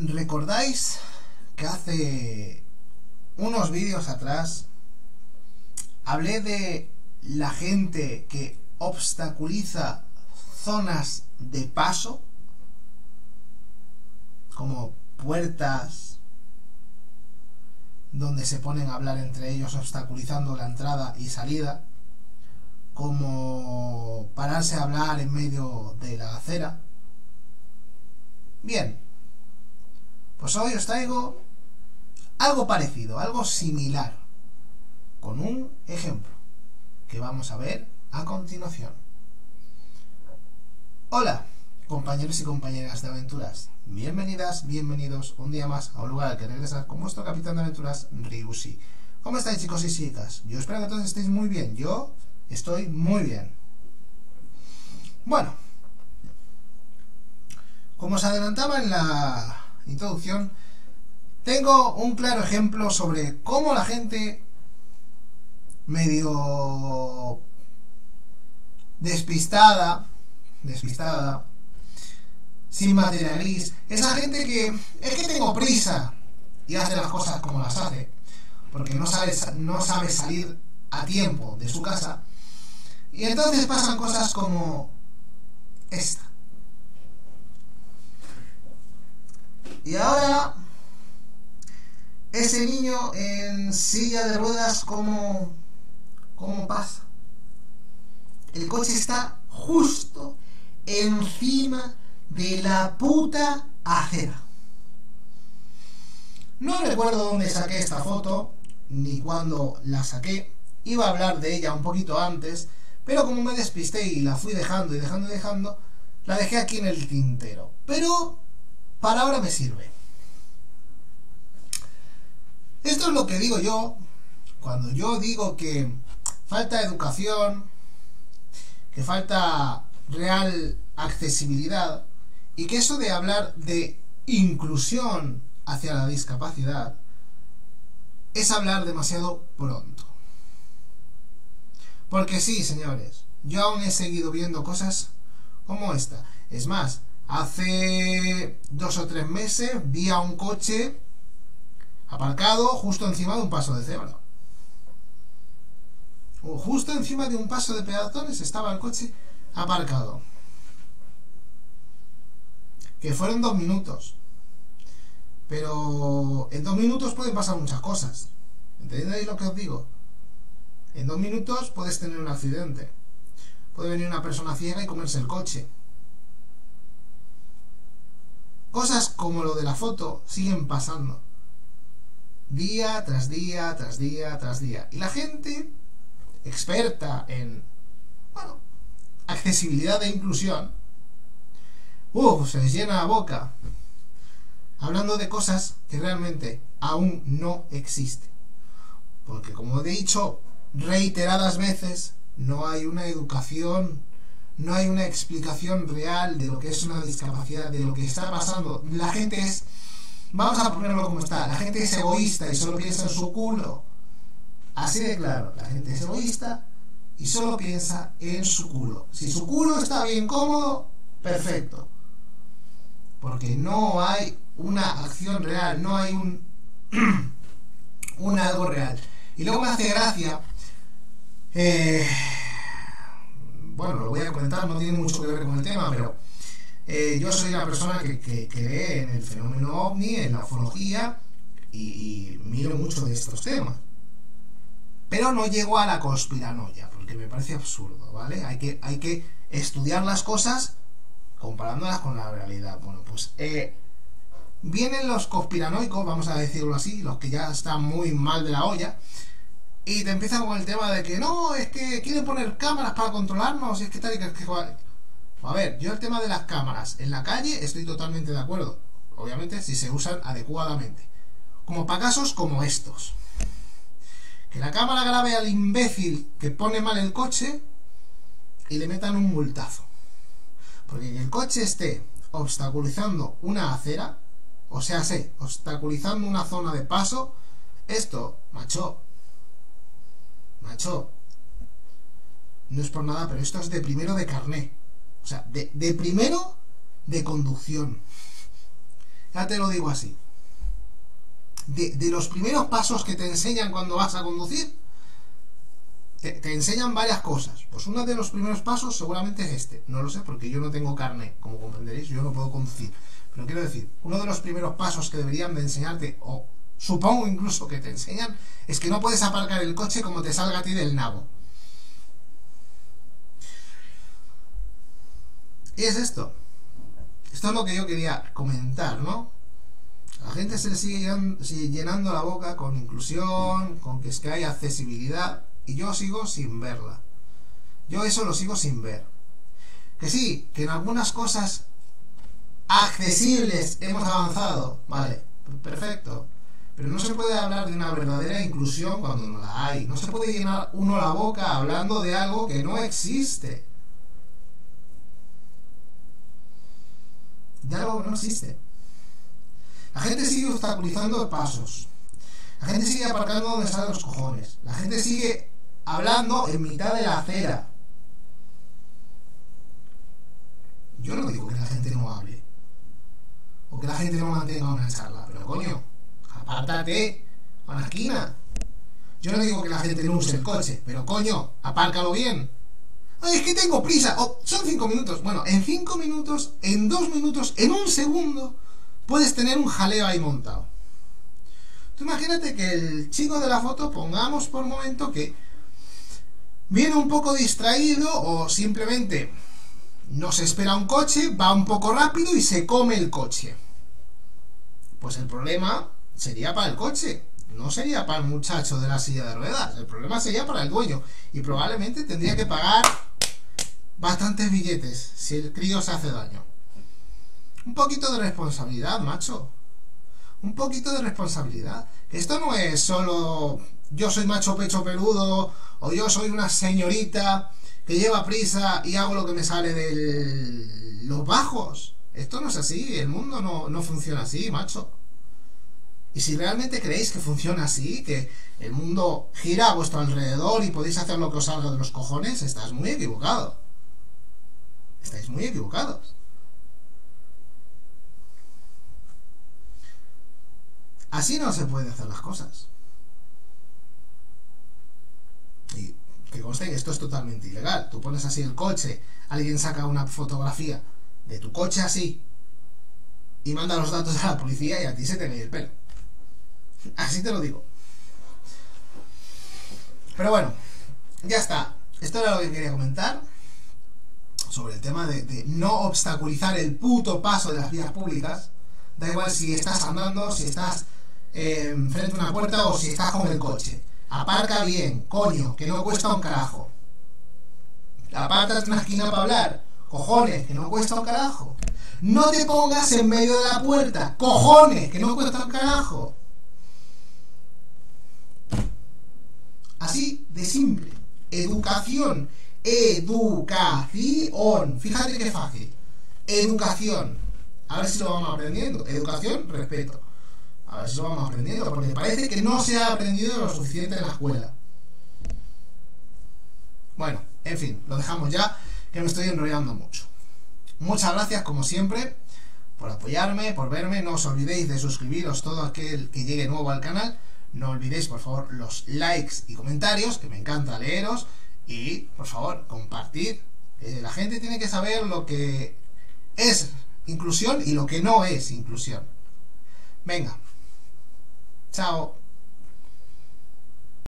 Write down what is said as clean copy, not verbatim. ¿Recordáis que hace unos vídeos atrás hablé de la gente que obstaculiza zonas de paso, como puertas donde se ponen a hablar entre ellos obstaculizando la entrada y salida, como pararse a hablar en medio de la acera? Bien, pues hoy os traigo algo parecido, algo similar, con un ejemplo que vamos a ver a continuación. Hola, compañeros y compañeras de aventuras. Bienvenidas, bienvenidos un día más a Un Lugar Al Que Regresar con vuestro capitán de aventuras, Ryushi. ¿Cómo estáis, chicos y chicas? Yo espero que todos estéis muy bien. Yo estoy muy bien. Bueno, como os adelantaba en la introducción, tengo un claro ejemplo sobre cómo la gente medio despistada, sin materialismo, esa gente que es que tengo prisa y hace las cosas como las hace porque no sabe salir a tiempo de su casa, y entonces pasan cosas como esta. Y ahora ese niño en silla de ruedas, ¿cómo pasa? El coche está justo encima de la puta acera. No recuerdo dónde saqué esta foto, ni cuándo la saqué. Iba a hablar de ella un poquito antes, pero como me despisté y la fui dejando y dejando y dejando, la dejé aquí en el tintero. Pero para ahora me sirve. Esto es lo que digo yo cuando yo digo que falta educación, que falta real accesibilidad, y que eso de hablar de inclusión hacia la discapacidad es hablar demasiado pronto. Porque sí, señores, yo aún he seguido viendo cosas como esta. Es más, hace 2 o 3 meses vi a un coche aparcado justo encima de un paso de cebra. O justo encima de un paso de peatones estaba el coche aparcado. Que fueron 2 minutos. Pero en 2 minutos pueden pasar muchas cosas. ¿Entendéis lo que os digo? En 2 minutos puedes tener un accidente. Puede venir una persona ciega y comerse el coche. Cosas como lo de la foto siguen pasando. Día tras día, tras día, tras día. Y la gente experta en, bueno, accesibilidad e inclusión, se les llena la boca hablando de cosas que realmente aún no existen. Porque, como he dicho reiteradas veces, no hay una educación, no hay una explicación real de lo que es una discapacidad, de lo que está pasando. La gente es, vamos a ponerlo como está, la gente es egoísta y solo piensa en su culo. Así de claro, la gente es egoísta y solo piensa en su culo. Si su culo está bien cómodo, perfecto. Porque no hay una acción real, no hay un algo real. Y luego me hace gracia, bueno, lo voy a comentar, no tiene mucho que ver con el tema, pero yo soy una persona que cree en el fenómeno ovni, en la ufología, y miro mucho de estos temas. Pero no llego a la conspiranoia, porque me parece absurdo, ¿vale? Hay que estudiar las cosas comparándolas con la realidad. Bueno, pues vienen los conspiranoicos, vamos a decirlo así, los que ya están muy mal de la olla, y te empiezan con el tema de que no, es que quieren poner cámaras para controlarnos, y es que tal y que igual. A ver, yo el tema de las cámaras en la calle estoy totalmente de acuerdo, obviamente si se usan adecuadamente, como para casos como estos. Que la cámara grabe al imbécil que pone mal el coche y le metan un multazo. Porque que el coche esté obstaculizando una acera, o sea, obstaculizando una zona de paso, esto, macho, no es por nada, pero esto es de primero de carné. O sea, de primero de conducción. Ya te lo digo así. De los primeros pasos que te enseñan cuando vas a conducir, te enseñan varias cosas. Pues uno de los primeros pasos seguramente es este. No lo sé porque yo no tengo carnet, como comprenderéis, yo no puedo conducir. Pero quiero decir, uno de los primeros pasos que deberían de enseñarte, o supongo incluso que te enseñan, es que no puedes aparcar el coche como te salga a ti del nabo. Y es esto. Esto es lo que yo quería comentar, ¿no? A la gente se le sigue llenando la boca con inclusión, con que es que hay accesibilidad, y yo sigo sin verla. Yo eso lo sigo sin ver. Que sí, que en algunas cosas accesibles hemos avanzado, vale, perfecto. Pero no se puede hablar de una verdadera inclusión cuando no la hay. No se puede llenar uno la boca hablando de algo que no existe. De algo que no existe. La gente sigue obstaculizando pasos. La gente sigue aparcando donde salen los cojones. La gente sigue hablando en mitad de la acera. Yo no digo que la gente no hable. O que la gente no mantenga una charla. Pero coño, apártate a la esquina. Yo no digo que la gente no use el coche, pero coño, apárcalo bien. Ay, es que tengo prisa, oh, son 5 minutos. Bueno, en 5 minutos, en 2 minutos, en 1 segundo, puedes tener un jaleo ahí montado. Tú imagínate que el chico de la foto, pongamos por momento que viene un poco distraído o simplemente no se espera un coche, va un poco rápido y se come el coche. Pues el problema sería para el coche, no sería para el muchacho de la silla de ruedas. El problema sería para el dueño, y probablemente tendría que pagar bastantes billetes si el crío se hace daño. Un poquito de responsabilidad, macho. Un poquito de responsabilidad. Esto no es solo yo soy macho pecho peludo, o yo soy una señorita que lleva prisa y hago lo que me sale de los bajos. Esto no es así, el mundo no funciona así, macho. Y si realmente creéis que funciona así, que el mundo gira a vuestro alrededor y podéis hacer lo que os salga de los cojones, estáis muy equivocados. Estáis muy equivocados. Así no se pueden hacer las cosas. Y que conste que esto es totalmente ilegal. Tú pones así el coche, alguien saca una fotografía de tu coche así y manda los datos a la policía y a ti se te cae el pelo. Así te lo digo. Pero bueno, ya está. Esto era lo que quería comentar sobre el tema de no obstaculizar el puto paso de las vías públicas. Da igual si estás andando, si estás frente a una puerta o si estás con el coche. Aparca bien, coño, que no cuesta un carajo. Apartas en una esquina para hablar, cojones, que no cuesta un carajo. No te pongas en medio de la puerta, cojones, que no cuesta un carajo. Así de simple. Educación. Educación. Fíjate qué fácil. Educación. A ver si lo vamos aprendiendo. Educación, respeto. A ver si lo vamos aprendiendo, porque parece que no se ha aprendido lo suficiente en la escuela. Bueno, en fin, lo dejamos ya, que me estoy enrollando mucho. Muchas gracias, como siempre, por apoyarme, por verme. No os olvidéis de suscribiros, todo aquel que llegue nuevo al canal. No olvidéis, por favor, los likes y comentarios, que me encanta leeros. Y, por favor, compartir. La gente tiene que saber lo que es inclusión y lo que no es inclusión. Venga. Chao.